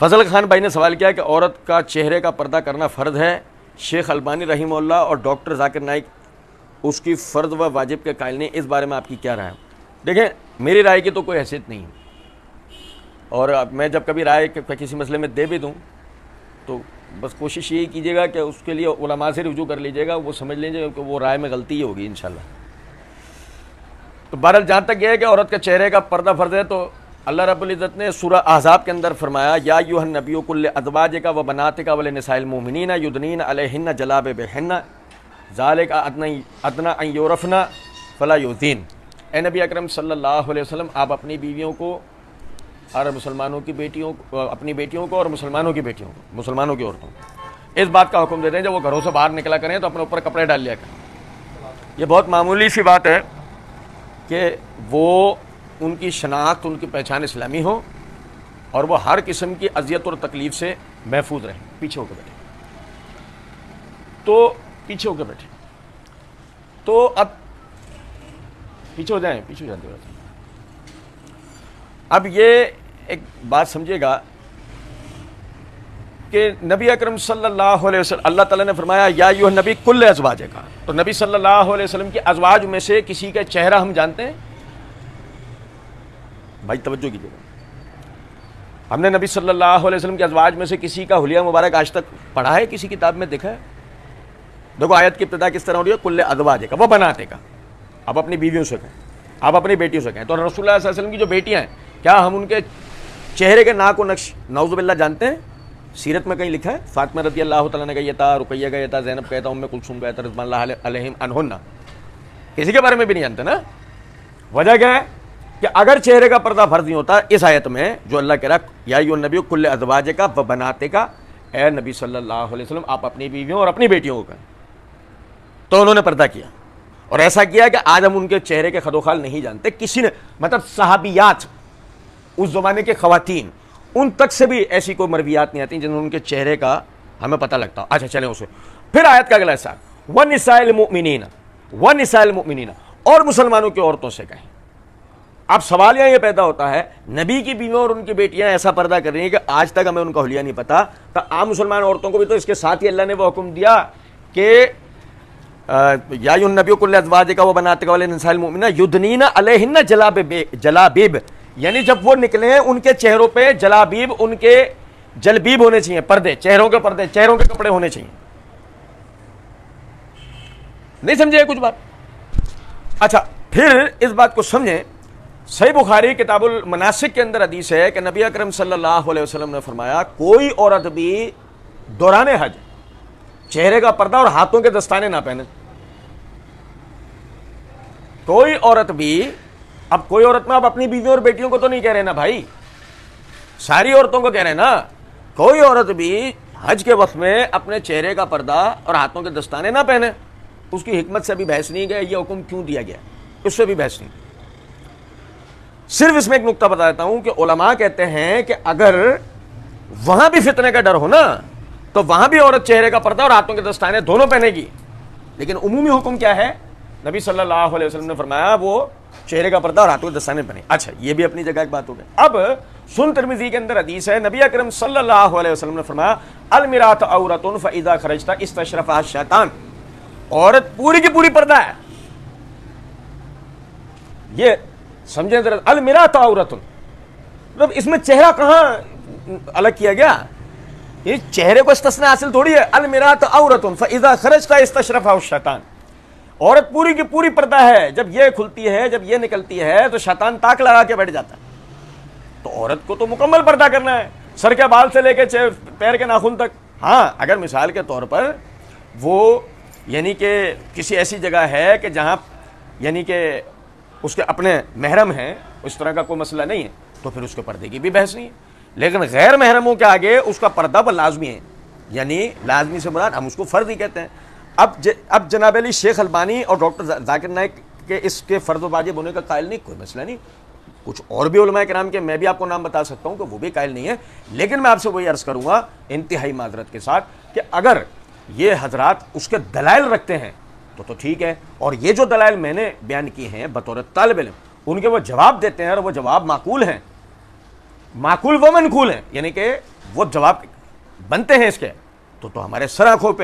फजल खान भाई ने सवाल किया कि औरत का चेहरे का पर्दा करना फ़र्ज है, शेख अलबानी रहीमहुल्लाह और डॉक्टर ज़ाकिर नाइक उसकी फ़र्ज व वाजिब के कायल नहीं, इस बारे में आपकी क्या राय है? देखें, मेरी राय की तो कोई हैसियत नहीं है, और मैं जब कभी राय किसी मसले में दे भी दूँ तो बस कोशिश यही कीजिएगा कि उसके लिए उलमा से रुजू कर लीजिएगा, वो समझ लीजिएगा कि वो राय में गलती ही होगी इंशाल्लाह। तो बहरहाल जहाँ तक यह है कि औरत के चेहरे का पर्दा फ़र्ज है, तो अल्लाह रब्बुल इज़्ज़त ने सूरह अहज़ाब के अंदर फरमाया, या अय्युहन नबिय्यु कुल अज़वाजिका व बनातिका व निसाइल मोमिनीना युदनीन अलैहिन्ना जलाबिबहिन्ना ज़ालिका अदना अन युरफ़ना फला युज़ीन। ए नबी अकरम सल्लल्लाहु अलैहि वसल्लम, आप अपनी बीवियों को और मुसलमानों की बेटियों को, अपनी बेटियों को और मुसलमानों की औरतों को इस बात का हुक्म देते हैं जब वो घरों से बाहर निकला करें तो अपने ऊपर कपड़े डाल लिया करें। ये बहुत मामूली सी बात है कि वो उनकी शनाख्त, उनकी पहचान इस्लामी हो और वो हर किस्म की अजियत और तकलीफ़ से महफूज रहें। पीछे होकर बैठे तो अब पीछे हो जाएं, पीछे हो जाते हो। अब ये एक बात समझिएगा कि नबी अकरम सल्लल्लाहु अलैहि वसल्लम, अल्लाह ताला ने फरमाया, या अय्युहन नबी कुल अज़वाजिका, तो नबी सल्लल्लाहु अलैहि वसल्लम की अज़वाज में से किसी का चेहरा हम जानते हैं? भाई तवज्जो कीजिएगा, हमने नबी सल्लल्लाहु अलैहि वसल्लम के अज़वाज में से किसी का हुलिया मुबारक आज तक पढ़ा है, किसी किताब में देखा है? देखो आयत की इब्तिदा किस तरह हो रही है, कुल्ले अज़वाजिका, वो बनाते का, आप अपनी बीवियों से कहें, आप अपनी बेटियों से कहें। तो रसूलुल्लाह सल्लल्लाहु अलैहि वसल्लम की जो बेटियां हैं, क्या हम उनके चेहरे के नाक व नक्श नाउज़ुबिल्लाह जानते हैं? सीरत में कहीं लिखा है? फातिमा रज़ियल्लाहु तआला ने कहा था, रुकैया का था, ज़ैनब कहता, उम्मे कुलसूम कहता, रिज़वानुल्लाह अलैहिम अनहुन्ना, किसी के बारे में भी नहीं जानते ना। वजह क्या है कि अगर चेहरे का पर्दा फर्ज नहीं होता, इस आयत में जो अल्लाह कह रहा है, या अय्युहन नबिय्यु कुल अज़वाजिका व बनातिका, ए नबी सल्लल्लाहु अलैहि वसल्लम, आप अपनी बीवियों और अपनी बेटियों को कहें, तो उन्होंने पर्दा किया और ऐसा किया कि आज हम उनके चेहरे के खदोखाल नहीं जानते। किसी ने, मतलब सहाबियात, उस ज़माने के ख़वातीन, उन तक से भी ऐसी कोई मरवियात नहीं आती जिन्होंने उनके चेहरे का हमें पता लगता हो। अच्छा चलें उसे, फिर आयत का अगला हिस्सा, वनिसाइल मुमिनीना, और मुसलमानों की औरतों से कहें। अब सवाल यह पैदा होता है, नबी की बीवियों और उनकी बेटियां ऐसा पर्दा कर रही हैं कि आज तक हमें उनका हुलिया नहीं पता, तो आम मुसलमान औरतों को भी तो इसके साथ ही अल्लाह ने वो हुक्म दिया कि या अय्युहन नबिय्यु कुल अज़वाजिका व बनातिका व निसाइल मुमिनीना युदनीना अलैहिन्ना जलाबिब, यानी जब वो निकले उनके चेहरों पर जलाबीब, उनके जलबीब होने चाहिए, पर्दे, चेहरों के पर्दे, चेहरों के कपड़े होने चाहिए। नहीं समझे कुछ बात? अच्छा, फिर इस बात को समझें, सही बुखारी किताबुल मनासिक के अंदर हदीस है कि नबी अकरम सल्लल्लाहु अलैहि वसल्लम ने फरमाया, कोई औरत भी दौरान हज चेहरे का पर्दा और हाथों के दस्ताने ना पहने। कोई औरत भी, अब कोई औरत में आप अपनी बीवियों और बेटियों को तो नहीं कह रहे ना भाई, सारी औरतों को कह रहे ना, कोई औरत भी हज के वक्त में अपने चेहरे का पर्दा और हाथों के दस्ताने ना पहने। उसकी हिकमत से भी बहस नहीं गई, यह हुक्म क्यों दिया गया उससे भी बहस नहीं। सिर्फ इसमें एक नुक्ता बता देता हूं कि उलमा कहते हैं कि अगर वहां भी फितने का डर हो ना, तो वहां भी औरत चेहरे का पर्दा और हाथों के दस्ताने दोनों पहनेगी, लेकिन उमूमी हुक्म क्या है, नबी सल्लल्लाहु अलैहि वसल्लम ने फरमाया वो चेहरे का पर्दा और हाथों के दस्ताने पहने। अच्छा, ये भी अपनी जगह की बात हो गई। अब सुन तरमिजी के अंदर हदीस है, नबी अकरम सल्लल्लाहु अलैहि वसल्लम ने फरमाया, अलमिरात औरतुन फइजा खरजता इस्तशरफा शैतान, औरत पूरी की पूरी पर्दा है। ये समझे जरा, अलमिरात औरतुन, मतलब इसमें चेहरा कहाँ अलग किया गया, ये चेहरे को इस्तिस्ना हासिल थोड़ी है। अलमिरात औरतुन फइज़ा खरजता इस्तशरफ़ा शैतान, औरत पूरी की पूरी पर्दा है, जब ये खुलती है, जब ये निकलती है तो शैतान ताक लगा के बैठ जाता है। तो औरत को तो मुकम्मल पर्दा करना है, सर के बाल से लेकर पैर के नाखून तक। हाँ, अगर मिसाल के तौर पर वो यानी कि किसी ऐसी जगह है कि जहाँ यानी कि उसके अपने महरम हैं, उस तरह का कोई मसला नहीं है, तो फिर उसके पर्दे की भी बहस नहीं है, लेकिन गैर महरमों के आगे उसका पर्दा पर लाजमी है, यानी लाजमी से मुराद हम उसको फ़र्ज ही कहते हैं। अब जनाब अली, शेख अलबानी और डॉक्टर ज़ाकिर नाइक के इसके फ़र्ज वाजिब होने का कायल नहीं, कोई मसला नहीं। कुछ और भी उलमाए किराम के मैं भी आपको नाम बता सकता हूँ कि वो भी कायल नहीं है, लेकिन मैं आपसे वही अर्ज़ करूँगा इंतहाई माजरत के साथ कि अगर ये हजरात उसके दलाइल रखते हैं तो ठीक है, और ये जो दलाइल मैंने बयान किए हैं बतौर तालिब इल्म, उनके वो जवाब देते हैं और वो जवाब माकूल हैं, माकूल व मनकूल हैं, यानी कि वो जवाब बनते हैं इसके तो हमारे सर आंखों पे।